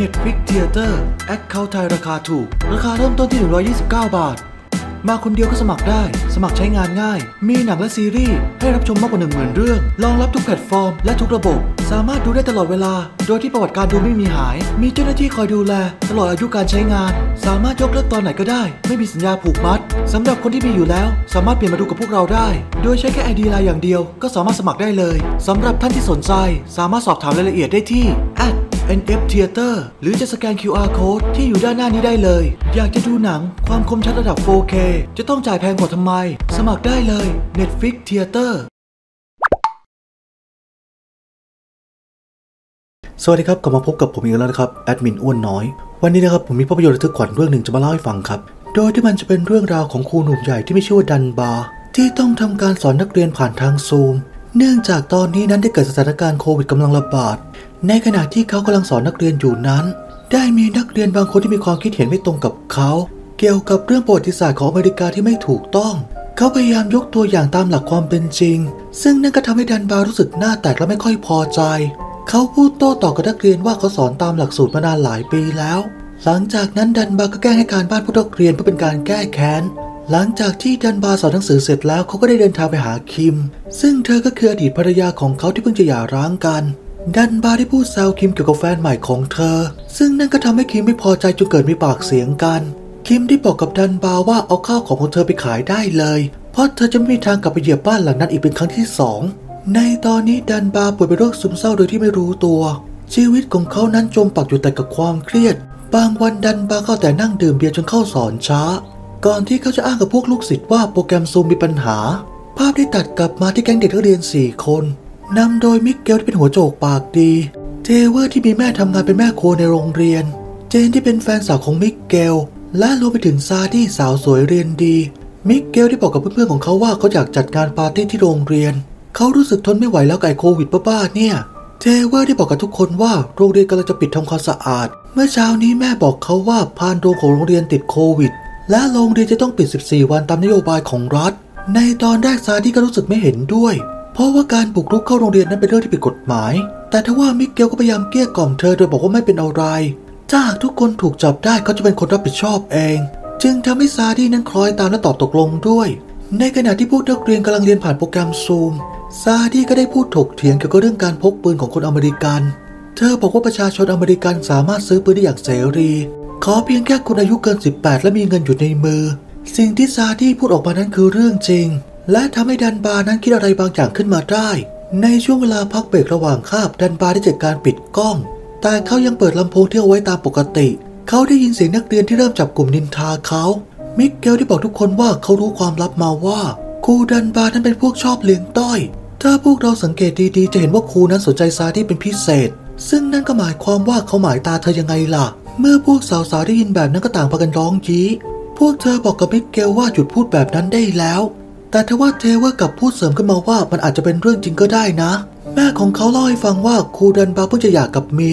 Netflix Theater Account ไทยราคาถูกราคาเริ่มต้นที่129 บาทมาคนเดียวก็สมัครได้สมัครใช้งานง่ายมีหนังและซีรีส์ให้รับชมมากกว่า 10,000 เรื่องรองรับทุกแพลตฟอร์มและทุกระบบสามารถดูได้ตลอดเวลาโดยที่ประวัติการดูไม่มีหายมีเจ้าหน้าที่คอยดูแลตลอดอายุการใช้งานสามารถยกเลิกตอนไหนก็ได้ไม่มีสัญญาผูกมัดสำหรับคนที่มีอยู่แล้วสามารถเปลี่ยนมาดูกับพวกเราได้โดยใช้แค่ ID ไลน์อย่างเดียวก็สามารถสมัครได้เลยสำหรับท่านที่สนใจสามารถสอบถามรายละเอียดได้ที่NF Theater หรือจะสแกน QR Code ที่อยู่ด้านหน้านี้ได้เลยอยากจะดูหนังความคมชัดระดับ 4K จะต้องจ่ายแพงกว่าทำไมสมัครได้เลย Netflix Theater สวัสดีครับกลับมาพบกับผมอีกแล้วนะครับแอดมินอ้วนน้อยวันนี้นะครับผมมีภาพยนตร์ระทึกขวัญเรื่องหนึ่งจะมาเล่าให้ฟังครับโดยที่มันจะเป็นเรื่องราวของครูหนุ่มใหญ่ที่มีชื่อว่าดันบาร์ที่ต้องทำการสอนนักเรียนผ่านทางซูมเนื่องจากตอนนี้นั้นได้เกิดสถานการณ์โควิดกำลังระบาดในขณะที่เขากำลังสอนนักเรียนอยู่นั้นได้มีนักเรียนบางคนที่มีความคิดเห็นไม่ตรงกับเขาเกี่ยวกับเรื่องประวัติศาสตร์ของอเมริกาที่ไม่ถูกต้องเขาพยายามยกตัวอย่างตามหลักความเป็นจริงซึ่งนั่นก็ทำให้ดันบาร์รู้สึกหน้าแตกและไม่ค่อยพอใจเขาพูดโต้ตอบกับนักเรียนว่าเขาสอนตามหลักสูตรมานานหลายปีแล้วหลังจากนั้นดันบาร์ก็แกล้งให้การบ้านผู้นักเรียนเพื่อเป็นการแก้แค้นหลังจากที่ดันบาร์สอนหนังสือเสร็จแล้วเขาก็ได้เดินทางไปหาคิมซึ่งเธอก็คืออดีตภรรยาของเขาที่เพิ่งจะหย่าร้างกันดันบาร์ได้พูดแซวคิมเกี่ยวกับแฟนใหม่ของเธอซึ่งนั่นก็ทำให้คิมไม่พอใจจนเกิดมีปากเสียงกันคิมได้บอกกับดันบาร์ว่าเอาข้าวของเธอไปขายได้เลยเพราะเธอจะไม่มีทางกลับไปเหยียบบ้านหลังนั้นอีกเป็นครั้งที่2ในตอนนี้ดันบาร์ป่วยเป็นโรคซึมเศร้าโดยที่ไม่รู้ตัวชีวิตของเขานั้นจมปักอยู่แต่กับความเครียดบางวันดันบาร์ก็แต่นั่งดื่มเบียร์จนเข้าสอนช้าก่อนที่เขาจะอ้างกับพวกลูกศิษย์ว่าโปรแกรมซูมมีปัญหาภาพได้ตัดกลับมาที่แก๊งเด็กนักเรียน4คนนำโดยมิเกลที่เป็นหัวโจกปากดีเทเวอร์ที่มีแม่ทำงานเป็นแม่ครัวในโรงเรียนเจนที่เป็นแฟนสาวของมิเกลและรวมไปถึงซาที่สาวสวยเรียนดีมิเกลที่บอกกับเพื่อนๆของเขาว่าเขาอยากจัดการปาร์ตี้ที่โรงเรียนเขารู้สึกทนไม่ไหวแล้วกับโควิดบ้าๆเนี่ยเทเวอร์ได้บอกกับทุกคนว่าโรงเรียนกำลังจะปิดทำความสะอาดเมื่อเช้านี้แม่บอกเขาว่าพานโรงของโรงเรียนติดโควิดและโรงเรียนจะต้องปิด14 วันตามนโยบายของรัฐในตอนแรกซาที่ก็รู้สึกไม่เห็นด้วยเพราะว่าการบุกรุกเข้าโรงเรียนนั้นเป็นเรื่องที่ผิดกฎหมายแต่ทว่ามิเกลก็พยายามเกลี้ยกล่อมเธอโดยบอกว่าไม่เป็นอะไรถ้าหากทุกคนถูกจับได้เขาจะเป็นคนรับผิดชอบเองจึงทำให้ซาดี้นั้นคล้อยตามและตอบตกลงด้วยในขณะที่พวกนักเรียนกำลังเรียนผ่านโปรแกรมซูมซาดี้ก็ได้พูดถกเถียงเกี่ยวกับเรื่องการพกปืนของคนอเมริกันเธอบอกว่าประชาชนอเมริกันสามารถซื้อปืนได้อย่างเสรีขอเพียงแค่คุณอายุเกิน18และมีเงินอยู่ในมือสิ่งที่ซาดี้พูดออกมานั้นคือเรื่องจริงและทำให้ดันบาร์นั้นคิดอะไรบางอย่างขึ้นมาได้ในช่วงเวลาพักเบรกระหว่างคาบดันบาร์ได้จัดการปิดกล้องแต่เขายังเปิดลำโพงที่เอาไว้ตามปกติเขาได้ยินเสียงนักเรียนที่เริ่มจับกลุ่มนินทาเขามิเกลได้บอกทุกคนว่าเขารู้ความลับมาว่าครูดันบาร์นั้นเป็นพวกชอบเลี้ยงต้อยถ้าพวกเราสังเกตดีๆจะเห็นว่าครูนั้นสนใจซาดี้เป็นพิเศษซึ่งนั่นก็หมายความว่าเขาหมายตาเธอยังไงล่ะเมื่อพวกสาวๆได้ยินแบบนั้นก็ต่างพากันร้องยี้พวกเธอบอกกับมิเกลว่าหยุดพูดแบบนั้นได้แล้วแต่ทว่าเทเวอร์กับพูดเสริมขึ้นมาว่ามันอาจจะเป็นเรื่องจริงก็ได้นะแม่ของเขาเล่าให้ฟังว่าครูดันบาร์เพิ่งจะหย่ากับเมีย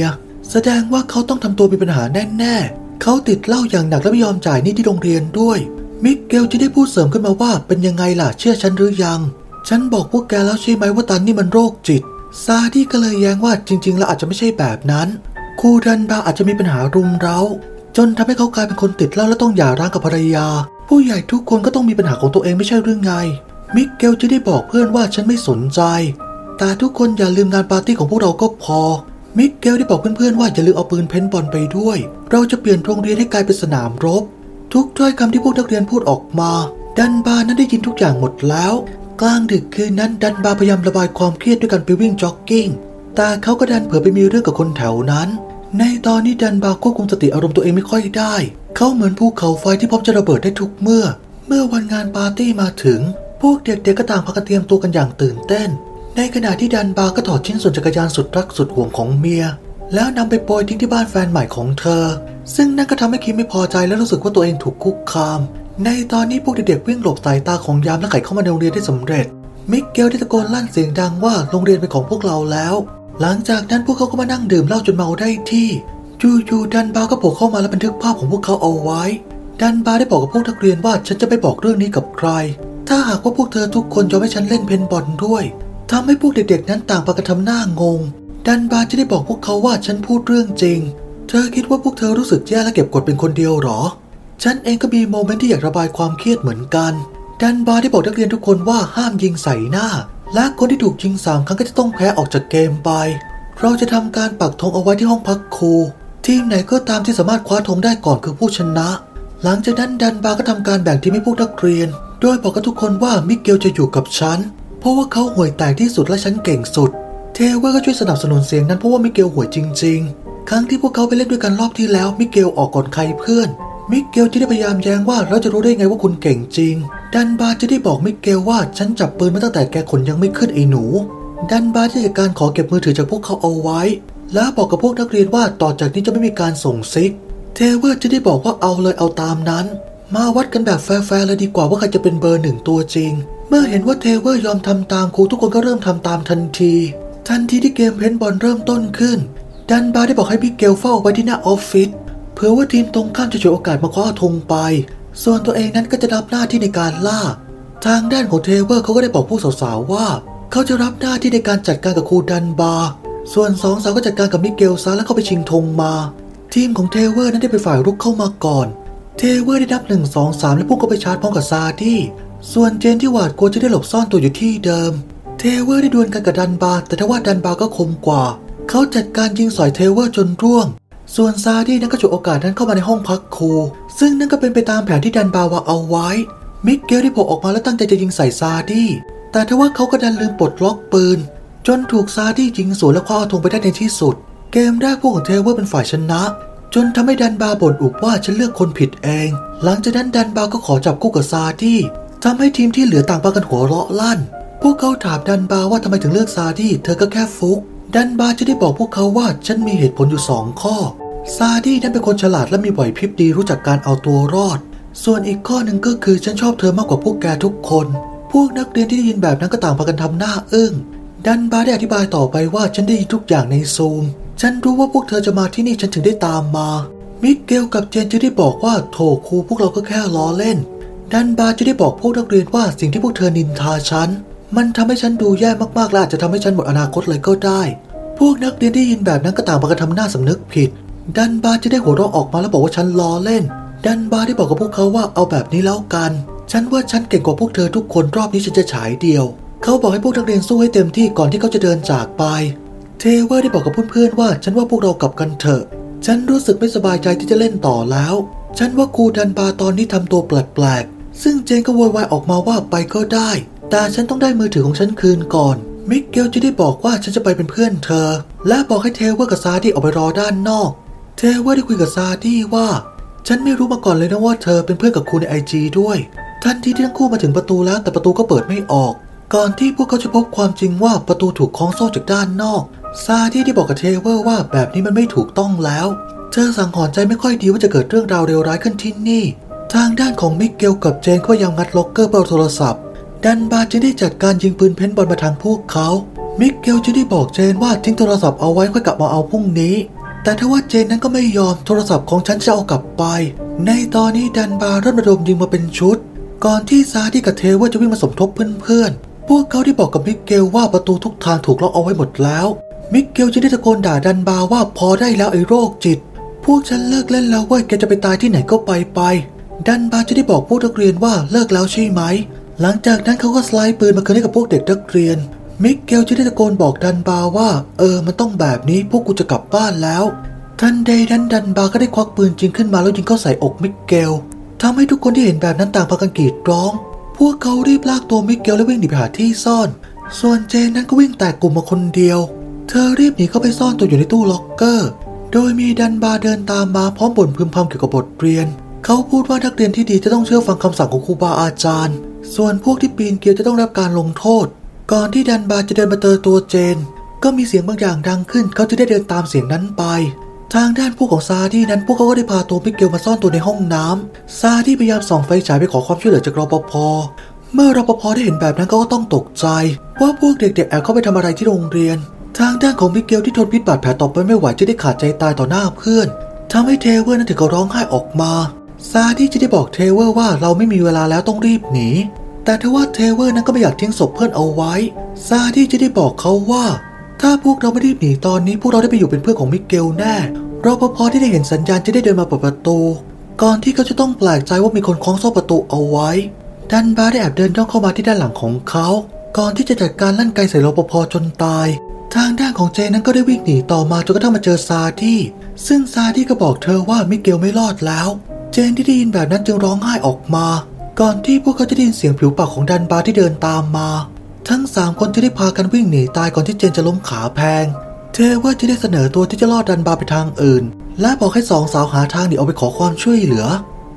แสดงว่าเขาต้องทำตัวมีปัญหาแน่ๆเขาติดเหล้าอย่างหนักและไม่ยอมจ่ายหนี้ที่โรงเรียนด้วยมิเกลจะได้พูดเสริมขึ้นมาว่าเป็นยังไงล่ะเชื่อฉันหรือยังฉันบอกพวกแกแล้วใช่ไหมว่าตันนี่มันโรคจิตซาดี้ก็เลยแย้งว่าจริงๆแล้วอาจจะไม่ใช่แบบนั้นครูดันบาร์อาจจะมีปัญหารุมเร้าจนทำให้เขากลายเป็นคนติดเหล้าและต้องหย่าร้างกับภรรยาผู้ใหญ่ทุกคนก็ต้องมีปัญหาของตัวเองไม่ใช่เรื่องไงมิเกลจะได้บอกเพื่อนว่าฉันไม่สนใจแต่ทุกคนอย่าลืมงานปาร์ตี้ของพวกเราก็พอมิเกลได้บอกเพื่อนๆว่าอย่าลืมเอาปืนเพนบอลไปด้วยเราจะเปลี่ยนโรงเรียนให้กลายเป็นสนามรบทุกถ้อยคำที่พวกนักเรียนพูดออกมาดันบาร์นั้นได้ยินทุกอย่างหมดแล้วกลางดึกคืนนั้นดันบาร์พยายามระบายความเครียดด้วยการไปวิ่งจ็อกกิ้งแต่เขาก็ดันเผลอไปมีเรื่องกับคนแถวนั้นในตอนนี้ดันบาร์ควบคุมสติอารมณ์ตัวเองไม่ค่อยได้เขาเหมือนภูเขาไฟที่พร้อมจะระเบิดได้ทุกเมื่อวันงานปาร์ตี้มาถึงพวกเด็กๆก็ต่างพากันเตรียมตัวกันอย่างตื่นเต้นในขณะที่ดันบาร์ก็ถอดชิ้นส่วนจักรยานสุดรักสุดห่วงของเมียแล้วนำไปโปรยทิ้งที่บ้านแฟนใหม่ของเธอซึ่งนั่นก็ทำให้คิมไม่พอใจและรู้สึกว่าตัวเองถูกคุกคามในตอนนี้พวกเด็กๆวิ่งหลบสายตาของยามและไขเข้ามาในโรงเรียนได้สำเร็จมิเกลได้ตะโกนลั่นเสียงดังว่าโรงเรียนเป็นของพวกเราแล้วหลังจากนั้นพวกเขาก็มานั่งดื่มเหล้าจนเมาได้ที่จู่ๆดันบาร์ก็โผล่เข้ามาและบันทึกภาพของพวกเขาเอาไว้ดันบาร์ได้บอกกับพวกนักเรียนว่าฉันจะไม่บอกเรื่องนี้กับใครถ้าหากว่าพวกเธอทุกคนยอมให้ฉันเล่นเพนบอลด้วยทำให้พวกเด็กๆนั้นต่างพากันทำหน้างงดันบาร์จะได้บอกพวกเขาว่าฉันพูดเรื่องจริง เธอคิดว่าพวกเธอรู้สึกแย่และเก็บกดเป็นคนเดียวหรอฉันเองก็มีโมเมนต์ที่อยากระบายความเครียดเหมือนกันดันบาร์ได้บอกนักเรียนทุกคนว่าห้ามยิงใส่หน้าและคนที่ถูกยิง3 ครั้งก็จะต้องแพ้ออกจากเกมไปเราจะทำการปักธงเอาไว้ที่ห้องพักครูทีมไหนก็ตามที่สามารถคว้าธงได้ก่อนคือผู้ชนะหลังจากนั้นดันบาร์ก็ทำการแบ่งทีมให้พวกนักเรียนโดยบอกกับทุกคนว่ามิเกลจะอยู่กับฉันเพราะว่าเขาห่วยแตกที่สุดและฉันเก่งสุดเทเวอร์ก็ช่วยสนับสนุนเสียงนั้นเพราะว่ามิเกลห่วยจริงๆครั้งที่พวกเขาไปเล่นด้วยกันรอบที่แล้วมิเกลออกก่อนใครเพื่อนมิเกลจะได้พยายามแย้งว่าเราจะรู้ได้ไงว่าคุณเก่งจริงดันบาร์จะได้บอกมิเกลว่าฉันจับปืนมาตั้งแต่แกขนยังไม่ขึ้นไอ้หนูดันบาร์จัดการขอเก็บมือถือจากพวกเขาเอาไว้และบอกกับพวกนักเรียนว่าต่อจากนี้จะไม่มีการส่งซิกเทเวอร์จะได้บอกว่าเอาเลยเอาตามนั้นมาวัดกันแบบแฟร์ๆเลยดีกว่าว่าใครจะเป็นเบอร์ 1ตัวจริงเมื่อเห็นว่าเทเวอร์ยอมทำตามครูทุกคนก็เริ่มทำตามทันทีที่เกมเพนบอลเริ่มต้นขึ้นดันบาร์ได้บอกให้มิเกลเฝ้าไว้ที่หน้าออฟฟิศเพื่อว่าทีมตรงข้ามจะฉวยโอกาสมาคว้าธงไปส่วนตัวเองนั้นก็จะรับหน้าที่ในการล่าทางด้านของเทเวอร์เขาก็ได้บอกผู้สาวๆว่าเขาจะรับหน้าที่ในการจัดการกับครูดันบาร์ส่วนสองสาวก็จัดการกับมิเกลซาและเข้าไปชิงธงมาทีมของเทเวอร์นั้นได้ไปฝ่ายรุกเข้ามาก่อนเทเวอร์ได้นับ 1, 2, 3 และพุ่งเข้าไปชาร์จพร้อมกับซาดี้ส่วนเจนที่หวาดกลัวจะได้หลบซ่อนตัวอยู่ที่เดิมเทเวอร์ได้ดวลกันกับดันบาร์แต่ทว่าดันบาร์ก็คมกว่าเขาจัดการยิงสอยเทเวอร์จนร่วงส่วนซาดี้นั้นก็ฉวยโอกาสนั้นเข้ามาในห้องพักครูซึ่งนั่นก็เป็นไปตามแผนที่ดันบาร์วางเอาไว้มิเกลได้โผล่ออกมาและตั้งใจจะยิงใส่ซาดี้แต่ทว่าเขาก็ดันลืมปลดล็อกปืนจนถูกซาดี้ยิงสวนและคว้าธงไปได้ในที่สุดเกมแรกพวกของเทเวอร์เป็นฝ่ายชนะจนทำให้ดันบาร์บ่นอุบว่าฉันเลือกคนผิดเองหลังจากนั้นดันบาร์ก็ขอจับคู่กับซาดี้ทำให้ทีมที่เหลือต่างพากันหัวเราะลั่นพวกเขาถามดันบาร์ว่าทำไมถึงเลือกซาดี้เธอก็แค่ฟุกดันบาร์จะได้บอกพวกเขาว่าฉันมีเหตุผลอยู่2 ข้อซาดี้นั้นเป็นคนฉลาดและมีไหวพริบดีรู้จักการเอาตัวรอดส่วนอีกข้อหนึ่งก็คือฉันชอบเธอมากกว่าพวกแกทุกคนพวกนักเรียนที่ได้ยินแบบนั้นก็ต่างพากันทำหน้าอึ้งดันบาร์ได้อธิบายต่อไปว่าฉันได้ยินทุกอย่างในซูมฉันรู้ว่าพวกเธอจะมาที่นี่ฉันถึงได้ตามมามิเกลกับเจนจะได้บอกว่าโถครูพวกเราก็แค่ล้อเล่นดันบาร์จะได้บอกพวกนักเรียนว่าสิ่งที่พวกเธอนินทาฉันมันทำให้ฉันดูแย่มากๆและอาจจะทำให้ฉันหมดอนาคตเลยก็ได้พวกนักเรียนได้ยินแบบนั้นก็ต่างพากันทำหน้าสำนึกผิดดันบาร์จะได้หัวเราะออกมาแล้วบอกว่าฉันล้อเล่นดันบาร์ได้บอกกับพวกเขาว่าเอาแบบนี้แล้วกันฉันว่าฉันเก่งกว่าพวกเธอทุกคนรอบนี้ฉันจะฉายเดียวเขาบอกให้พวกนักเรียนสู้ให้เต็มที่ก่อนที่เขาจะเดินจากไปเทเวอร์ได้บอกกับเพื่อนๆว่าฉันว่าพวกเรากลับกันเถอะฉันรู้สึกไม่สบายใจที่จะเล่นต่อแล้วฉันว่าครูดันบาร์ตอนนี้ทำตัวแปลกๆซึ่งเจนก็โวยวายออกมาว่าไปก็ได้แต่ฉันต้องได้มือถือของฉันคืนก่อนมิเกลจะได้บอกว่าฉันจะไปเป็นเพื่อนเธอและบอกให้เทเวอร์กับซาดี้ออกไปรอด้านนอกเทเวอร์ได้คุยกับซาดี้ว่าฉันไม่รู้มาก่อนเลยนะว่าเธอเป็นเพื่อนกับครูใน IG ด้วยทันทีที่ทั้งคู่มาถึงประตูแล้วแต่ประตูก็เปิดไม่ออกก่อนที่พวกเขาจะพบความจริงว่าประตูถูกคล้องโซ่จากด้านนอกซาดี้ได้บอกกับเทเวอร์ว่าแบบนี้มันไม่ถูกต้องแล้วเธอสังหรณ์ใจไม่ค่อยดีว่าจะเกิดเรื่องราวเลวร้ายขึ้นที่นี่ทางด้านของมิเกลกับเจนก็พยายามงัดล็อกเกอร์เบลโทรศัพท์ดันบาร์จึงได้จัดการยิงปืนเพนบอลมาทางพวกเขามิเกลจึงได้บอกเจนว่าทิ้งโทรศัพท์เอาไว้ค่อยกลับมาเอาพรุ่งนี้แต่ทว่าเจนนั้นก็ไม่ยอมโทรศัพท์ของฉันจะเอากลับไปในตอนนี้ดันบาร์เริ่มระดมยิงมาเป็นชุดก่อนที่ซาดี้กับเทเวอร์จะวิ่งมาสมทบเพื่อนๆพวกเขาได้บอกกับมิเกลว่าประตูทุกทางถูกล็อกเอาไว้หมดแล้วมิเกลจึงได้ตะโกนด่าดันบาร์ว่าพอได้แล้วไอ้โรคจิตพวกฉันเลิกเล่นแล้วเว้ยแกจะไปตายที่ไหนก็ไปดันบาร์จะได้บอกพวกนักเรียนว่าเลิกแล้วใช่ไหมหลังจากนั้นเขาก็สไลด์ปืนมาคืนให้กับพวกเด็กนักเรียนมิเกลจึงได้ตะโกนบอกดันบาร์ว่ามันต้องแบบนี้พวกกูจะกลับบ้านแล้วทันใดนั้นดันบาร์ก็ได้ควักปืนจริงขึ้นมาแล้วยิงเข้าใส่อกมิเกลทำให้ทุกคนที่เห็นแบบนั้นต่างพากันกรีดร้องพวกเขารีบลากตัวมิเกลและวิ่งหนีไปหาที่ซ่อนส่วนเจนนั้นก็วิ่งแตกกลุ่มมาคนเดียวเธอรีบหนีเข้าไปซ่อนตัวอยู่ในตู้ล็อกเกอร์โดยมีดันบาร์เดินตามมาพร้อมบ่นพึมพำเกี่ยวกับบทเรียนเขาพูดว่านักเรียนที่ดีจะต้องเชื่อฟังคำสั่งของครูบาอาจารย์ส่วนพวกที่ปีนเกลียวจะต้องรับการลงโทษก่อนที่ดันบาร์จะเดินมาเจอตัวเจนก็มีเสียงบางอย่างดังขึ้นเขาจะได้เดินตามเสียงนั้นไปทางด้านพวกของซาดี้นั้นพวกเขาก็ได้พาตัวมิเกลมาซ่อนตัวในห้องน้ำซาดี้พยายามส่องไฟฉายไปขอความช่วยเหลือจากรปภเมื่อรปภได้เห็นแบบนั้นเขาก็ต้องตกใจว่าพวกเด็กๆแอบเข้าไปทำอะไรที่โรงเรียนทางด้านของมิเกลที่ทนพิษบาดแผลต่อไปไม่ไหวจะได้ขาดใจตายต่อหน้าเพื่อนทำให้เทเวอร์นั้นถึงกับร้องไห้ออกมาซาดี้จะได้บอกเทเวอร์ว่าเราไม่มีเวลาแล้วต้องรีบหนีแต่ทว่าเทเวอร์นั้นก็ไม่อยากทิ้งศพเพื่อนเอาไว้ซาดี้จะได้บอกเขาว่าถ้าพวกเราไม่รีบหนีตอนนี้พวกเราได้ไปอยู่เป็นเพื่อนของมิเกลแน่ รปภ.ที่ได้เห็นสัญญาณจะได้เดินมาเปิดประตูก่อนที่เขาจะต้องแปลกใจว่ามีคนคล้องโซ่ประตูเอาไว้ดันบาร์ได้แอบเดินย่องเข้ามาที่ด้านหลังของเขาก่อนที่จะจัดการลั่นไกใส่รปภ.จนตายทางด้านของเจนั้นก็ได้วิ่งหนีต่อมาจนกระทั่งมาเจอซาที่ซึ่งซาที่ก็บอกเธอว่ามิเกลไม่รอดแล้วเจนที่ได้ยินแบบนั้นจึงร้องไห้ออกมาก่อนที่พวกเขาจะได้ยินเสียงผิวปากของดันบาร์ที่เดินตามมาทั้ง3คนจะได้พากันวิ่งหนีตายก่อนที่เจนจะล้มขาแพงเธอว่าจะได้เสนอตัวที่จะลอดดันบาร์ไปทางอื่นและบอกให้สองสาวหาทางหนีเอาไปขอความช่วยเหลื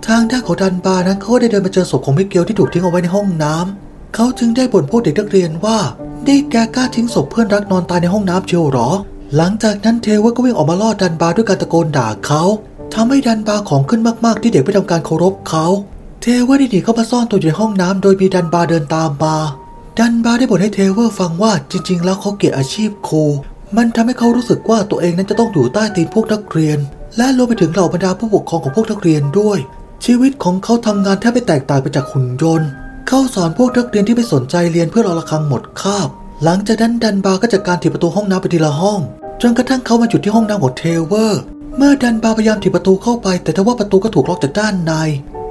อทางด้านของดันบาร์นั้นเขาได้เดินมาเจอศพของมิเกลที่ถูกทิ้งเอาไว้ในห้องน้ำเขาจึงได้บ่นพวกเด็กนักเรียนว่าได้แกกล้าทิ้งศพเพื่อนรักนอนตายในห้องน้ำเชียวหรอหลังจากนั้นเทวะก็วิ่งออกมาลอดดันบาร์ด้วยการตะโกนด่าเขาทำให้ดันบาร์ของขึ้นมากๆที่เด็กไม่ทำการเคารพเขาเทวะได้หนีเข้ามาซ่อนตัวอยู่ในห้องน้ำโดยมีดันบาร์เดินตามมาดันบาร์ได้บ่นให้เทวะฟังว่าจริงๆแล้วเขาเกลียดอาชีพครูมันทำให้เขารู้สึกว่าตัวเองนั้นจะต้องอยู่ใต้ตีนพวกนักเรียนและรวมไปถึงเหล่าบรรดาผู้ปกครองของพวกนักเรียนด้วยชีวิตของเขาทำงานแทบไม่แตกต่างไปจากหุ่นยนต์เขาสอนพวกนักเรียนที่ไม่สนใจเรียนเพื่อรอละครังหมดคาบหลังจากนั้นดันบาร์ก็จัดการถีบประตูห้องน้ำไปทีละห้องจนกระทั่งเขามาจุดที่ห้องน้ำของเทเวอร์เมื่อดันบาร์พยายามถีบประตูเข้าไปแต่ทว่าประตูก็ถูกล็อกจากด้านใ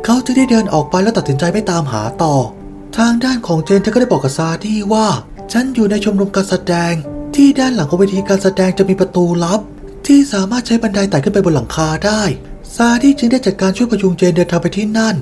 นเขาจึงได้เดินออกไปและตัดสินใจไม่ตามหาต่อทางด้านของเจนเธอก็ได้บอกกับซาที่ว่าฉันอยู่ในชมรมการแสดงที่ด้านหลังของเวทีการแสดงจะมีประตูลับที่สามารถใช้บันไดไต่ขึ้นไปบนหลังคาได้ซาที่จึงได้จัดการช่วยพยุงเจนเดินทางไปที่นั่น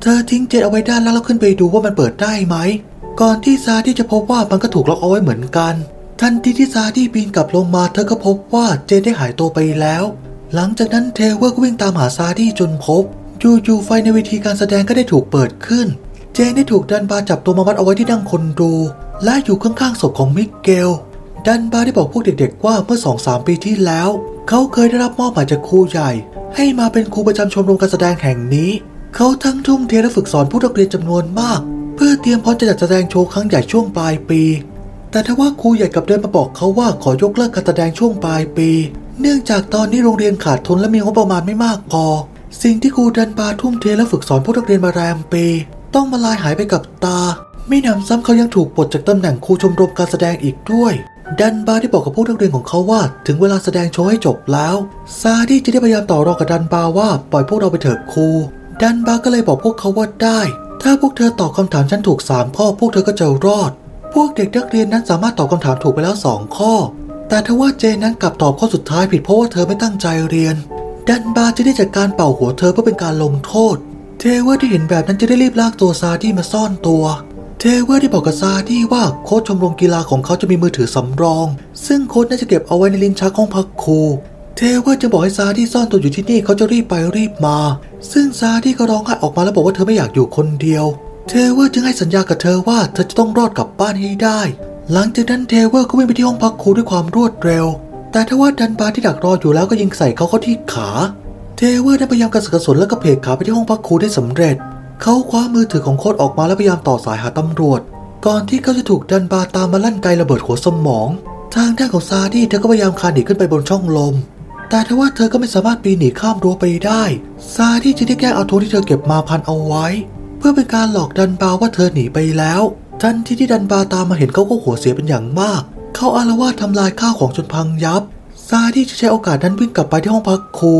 เธอทิ้งเจนเอาไว้ด้านล่างแล้วขึ้นไปดูว่ามันเปิดได้ไหมก่อนที่ซาที่จะพบว่ามันก็ถูกล็อกเอาไว้เหมือนกันทันทีที่ซาที่ปีนกลับลงมาเธอก็พบว่าเจนได้หายตัวไปแล้วหลังจากนั้นเทเวอร์ก็วิ่งตามหาซาที่จนพบจู่ๆไฟในเวทีการแสดงก็ได้ถูกเปิดขึ้นเจนได้ถูกดันบาร์จับตัวมามัดเอาไว้ที่นั่งคนดูและอยู่ข้างๆศพของมิเกลดันบาร์ได้บอกพวกเด็กๆว่าเมื่อ 2-3 ปีที่แล้วเขาเคยได้รับมอบหมายจากครูใหญ่ให้มาเป็นครูประจำชมรมการแสดงแห่งนี้เขาทั้งทุ่มเทและฝึกสอนผู้นักเรียนจำนวนมากเพื่อเตรียมพร้อมจะจัดแสดงโชว์ครั้งใหญ่ช่วงปลายปีแต่ทว่าครูใหญ่กลับเดินมาบอกเขาว่าขอยกเลิกการแสดงช่วงปลายปีเนื่องจากตอนนี้โรงเรียนขาดทุนและมีงบประมาณไม่มากพอสิ่งที่ครูดันบาร์ทุ่มเทและฝึกสอนผู้นักเรียนมาแรมปีต้องมาลายหายไปกับตาไม่นำซ้ำเขายังถูกปลดจากตำแหน่งครูชมรมการแสดงอีกด้วยดันบาร์ได้บอกกับผู้นักเรียนของเขาว่าถึงเวลาแสดงโชว์ให้จบแล้วซาดี้จะได้พยายามต่อรองกับดันบาร์ว่าปล่อยพวกเราไปเถอะครูดันบาร์ก็เลยบอกพวกเขาว่าได้ถ้าพวกเธอตอบคำถามฉันถูก3ข้อพวกเธอก็จะรอดพวกเด็กนักเรียนนั้นสามารถตอบคำถามถูกไปแล้ว2ข้อแต่ทว่าเจนนั้นกลับตอบข้อสุดท้ายผิดเพราะว่าเธอไม่ตั้งใจเรียนดันบาร์จะได้จัดการเป่าหัวเธอเพื่อเป็นการลงโทษเทเวอร์ที่เห็นแบบนั้นจะได้รีบลากตัวซาดี้มาซ่อนตัวเทเวอร์ได้บอกกับซาดี้ว่าโค้ชชมรมกีฬาของเขาจะมีมือถือสำรองซึ่งโค้ชน่าจะเก็บเอาไว้ในลิ้นชักของพักครูเทเวอร์จะบอกให้ซาดี้ซ่อนตัวอยู่ที่นี่เขาจะรีบไปรีบมาซึ่งซาดี้ก็ร้องไห้ออกมาแล้วบอกว่าเธอไม่อยากอยู่คนเดียวเทเวอร์จึงให้สัญญากับเธอว่าเธอจะต้องรอดกลับบ้านให้ได้หลังจากนั้นเทเวอร์ก็วิ่งไปที่ห้องพักครูด้วยความรวดเร็วแต่ทว่าดันบาร์ที่ดักรออยู่แล้วก็ยิงใส่เขาเข้าที่ขาเทเวอร์ได้พยายามกระเสือกกระสนและก็เพกขาไปที่ห้องพักครูได้สำเร็จเขาคว้ามือถือของโค้ชออกมาและพยายามต่อสายหาตำรวจก่อนที่เขาจะถูกดันบาร์ตามมาลั่นไกระเบิดหัวสมองทางด้านของซาดี้เธอก็พยายามคลานหนีขึ้นไปบนช่องลมแต่ทว่าเธอก็ไม่สามารถปีนหนีข้ามรั้วไปได้ซาดี้จึงได้แกล้งเอาโทรที่เธอเก็บมาพันเอาไว้เพื่อเป็นการหลอกดันบาร์ว่าเธอหนีไปแล้วทันทีที่ดันบาร์ตามมาเห็นเขาก็หัวเสียเป็นอย่างมากเขาอาละวาดทำลายข้าวของจนพังยับซาดี้จึงใช้โอกาสนั้นวิ่งกลับไปที่ห้องพักครู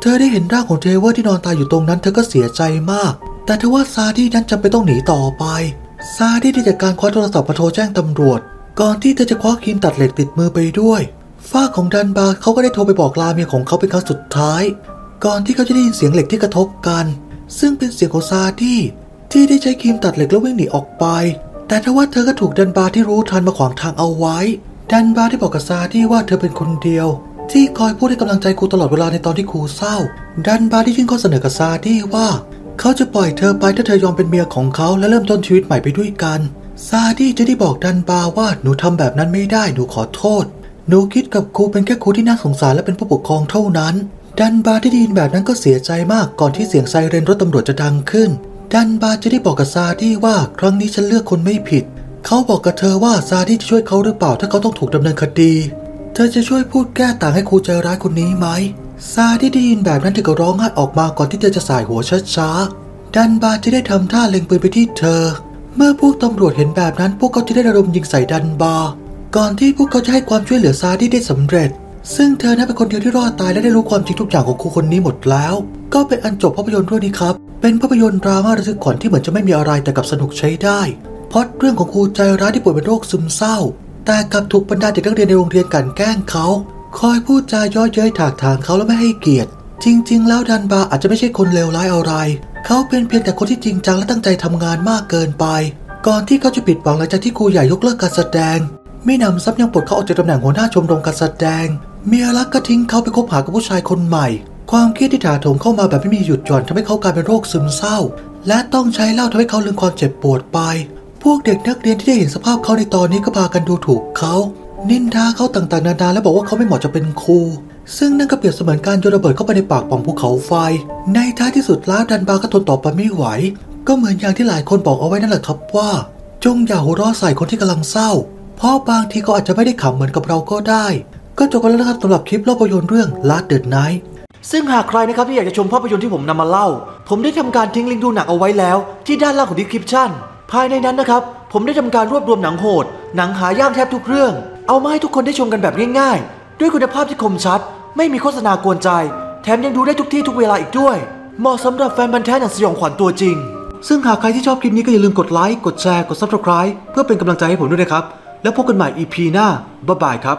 เธอได้เห็นร่างของเทเวอร์ที่นอนตายอยู่ตรงนั้นเธอก็เสียใจมากแต่ทว่าซาดี้นั้นจำเป็นต้องหนีต่อไปซาดี้ได้จัดการคว้าโทรศัพท์มาโทรแจ้งตำรวจก่อนที่เธอจะคว้าครีมตัดเหล็กติดมือไปด้วยฝ้าของดันบาร์เขาก็ได้โทรไปบอกลาเมียของเขาเป็นครั้งสุดท้ายก่อนที่เขาจะได้ยินเสียงเหล็กที่กระทบกันซึ่งเป็นเสียงของซาดี้ที่ได้ใช้ครีมตัดเหล็กแล้ววิ่งหนีออกไปแต่ทว่าเธอก็ถูกดันบาร์ที่รู้ทันมาขวางทางเอาไว้ดันบาร์ได้บอกกับซาดี้ว่าเธอเป็นคนเดียวที่คอยพูดให้กำลังใจครูตลอดเวลาในตอนที่ครูเศร้าดันบาร์ได้ยื่นข้อเสนอกับซาดี้ว่าเขาจะปล่อยเธอไปถ้าเธอยอมเป็นเมียของเขาและเริ่มต้นชีวิตใหม่ไปด้วยกันซาดี้จะได้บอกดันบาร์ว่าหนูทำแบบนั้นไม่ได้หนูขอโทษหนูคิดกับครูเป็นแค่ครูที่น่าสงสารและเป็นผู้ปกครองเท่านั้นดันบาร์ที่ได้ยินแบบนั้นก็เสียใจมากก่อนที่เสียงไซเรนรถตำรวจจะดังขึ้นดันบาร์จะได้บอกกับซาดี้ว่าครั้งนี้ฉันเลือกคนไม่ผิดเขาบอกกับเธอว่าซาดี้จะช่วยเขาหรือเปล่าถ้าเขาต้องถูกดำเนินคดีเธอจะช่วยพูดแก้ต่างให้ครูใจร้ายคนนี้ไหมซาดี้ได้ยินแบบนั้นถึงกับร้องไห้ออกมาก่อนที่เธอจะสายหัวช้าๆดันบาร์จะได้ทำท่าเล็งปืนไปที่เธอเมื่อพวกตำรวจเห็นแบบนั้นพวกเขาจะได้ระดมยิงใส่ดันบาร์ก่อนที่พวกเขาจะให้ความช่วยเหลือซาดี้ได้สำเร็จ ซึ่งเธอนั้นเป็นคนเดียวที่รอดตายและได้รู้ความจริงทุกอย่างของครูคนนี้หมดแล้วก็เป็นอันจบภาพยนตร์เรื่องนี้ครับเป็นภาพยนตร์ดราม่าระทึกขวัญที่เหมือนจะไม่มีอะไรแต่กับสนุกใช้ได้เพราะเรื่องของครูใจร้ายที่ป่วยเป็นโรคซึมเศร้าแต่กลับถูกบรรดาเด็กนักเรียนในโรงเรียนกลั่นแกล้งเขาคอยพูดจาเยาะเย้ยถากถางเขาและไม่ให้เกียรติจริงๆแล้วดันบาอาจจะไม่ใช่คนเลวร้ายอะไรเขาเป็นเพียงแต่คนที่จริงจังและตั้งใจทำงานมากเกินไปก่อนที่เขาจะผิดหวังหลังจากที่ครูใหญ่ยกเลิกการแสดงไม่นำซ้ำยังปลดเขาออกจากตำแหน่งหัวหน้าชมรมการแสดงเมียรักก็ทิ้งเขาไปคบหากับผู้ชายคนใหม่ความเครียดที่ถาโถมเข้ามาแบบไม่มีหยุดหย่อนทำให้เขากลายเป็นโรคซึมเศร้าและต้องใช้เหล้าทำให้เขาลืมความเจ็บปวดไปพวกเด็กนักเรียนที่ได้เห็นสภาพเขาในตอนนี้ก็พากันดูถูกเขานินทาเขาต่างๆนานาและบอกว่าเขาไม่เหมาะจะเป็นครูซึ่งนั่นก็เปรียบเสมือนการโยนระเบิดเข้าไปในปากป่องภูเขาไฟในท้ายที่สุดแล้วดันบาก็ทนต่อไปไม่ไหวก็เหมือนอย่างที่หลายคนบอกเอาไว้นั่นแหละครับว่าจงอย่าหัวเราะใส่คนที่กำลังเศร้าเพราะบางทีเขาอาจจะไม่ได้ขำเหมือนกับเราก็ได้ก็จบกันแล้วนะครับสำหรับคลิปเล่าภาพยนตร์เรื่อง Last The Night ซึ่งหากใครนะครับที่อยากจะชมภาพยนตร์ที่ผมนำมาเล่าผมได้ทำการทิ้งลิงก์ดูหนังเอาไว้แล้วที่ด้านล่างของ description ภายในนั้นนะครับผมได้ทำการรวบรวมหนังโหดหนังหายากแทบทุกเรื่องเอามาให้ทุกคนได้ชมกันแบบง่ายๆด้วยคุณภาพที่คมชัดไม่มีโฆษณากวนใจแถมยังดูได้ทุกที่ทุกเวลาอีกด้วยเหมาะสำหรับแฟนพันธุ์แท้หนังสยองขวัญตัวจริงซึ่งหากใครที่ชอบคลิปนี้ก็อย่าลืมกดไลค์กดแชร์กด Subscribe เพื่อเป็นกำลังใจให้ผมด้วยนะครับแล้วพบกันใหม่ EP หน้าบ๊ายบายครับ